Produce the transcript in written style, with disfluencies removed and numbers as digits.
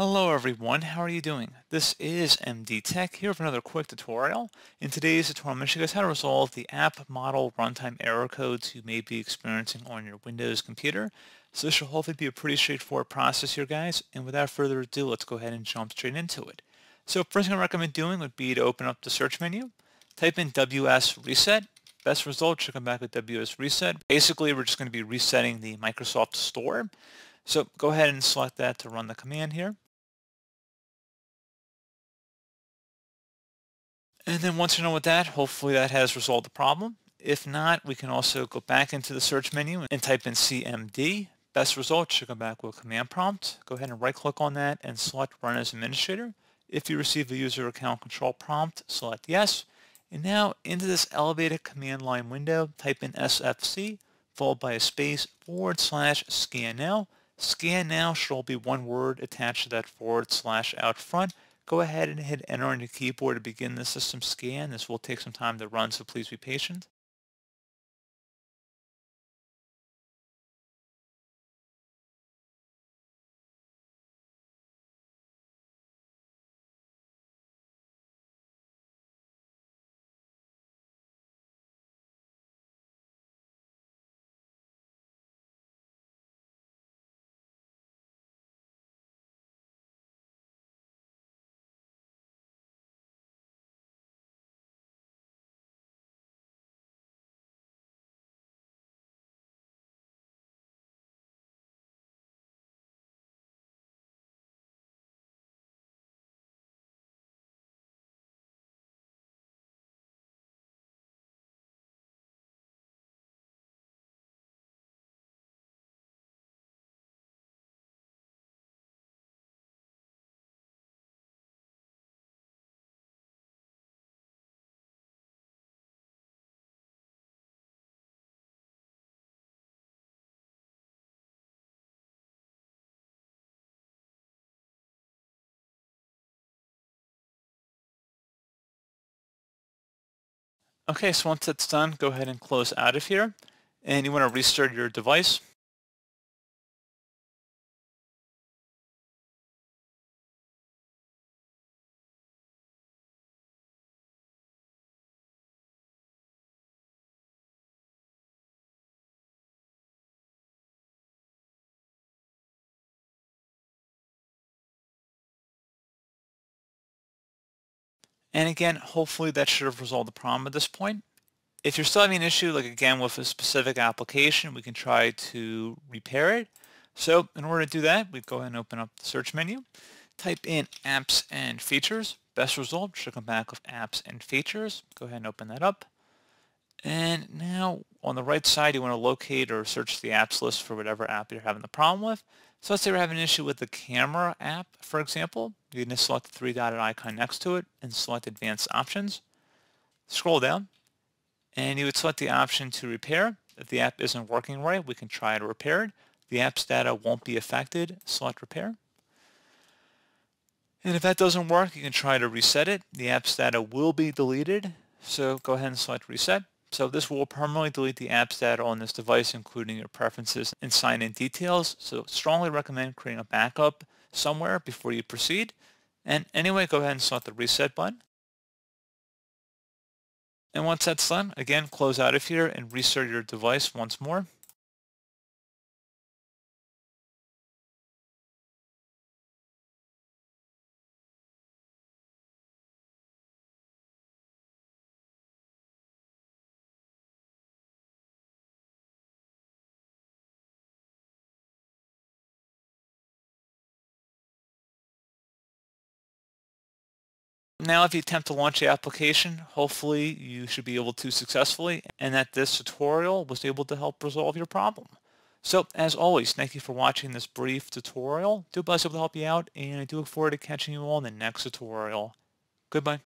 Hello everyone, how are you doing? This is MD Tech here with another quick tutorial. In today's tutorial, I'm going to show you guys how to resolve the app model runtime error codes you may be experiencing on your Windows computer. So this should hopefully be a pretty straightforward process here, guys, and without further ado, let's go ahead and jump straight into it. So first thing I recommend doing would be to open up the search menu, type in WSReset. Best result should come back with WSReset. Basically, we're just going to be resetting the Microsoft Store. So go ahead and select that to run the command here. And then once you're done with that, hopefully that has resolved the problem. If not, we can also go back into the search menu and type in CMD. Best result should come back with a command prompt. Go ahead and right-click on that and select Run as Administrator. If you receive a user account control prompt, select Yes. And now into this elevated command line window, type in SFC, followed by a space /scannow. Scan now should all be one word attached to that / out front. Go ahead and hit enter on your keyboard to begin the system scan. This will take some time to run, so please be patient. Okay, so once that's done, go ahead and close out of here, and you want to restart your device. And again, hopefully that should have resolved the problem at this point. If you're still having an issue, like again with a specific application, we can try to repair it. So in order to do that, we go ahead and open up the search menu, type in apps and features. Best result should come back with apps and features. Go ahead and open that up. And now on the right side, you want to locate or search the apps list for whatever app you're having the problem with. So let's say we're having an issue with the camera app, for example. You can just select the three-dotted icon next to it and select Advanced Options. Scroll down, and you would select the option to repair. If the app isn't working right, we can try to repair it. The app's data won't be affected. Select Repair. And if that doesn't work, you can try to reset it. The app's data will be deleted, so go ahead and select Reset. So this will permanently delete the app's data on this device, including your preferences and sign-in details. So strongly recommend creating a backup somewhere before you proceed. And anyway, go ahead and select the reset button. And once that's done, again, close out of here and restart your device once more. Now if you attempt to launch the application, hopefully you should be able to successfully, and that this tutorial was able to help resolve your problem. So as always, thank you for watching this brief tutorial. Do a blessing to help you out, and I do look forward to catching you all in the next tutorial. Goodbye.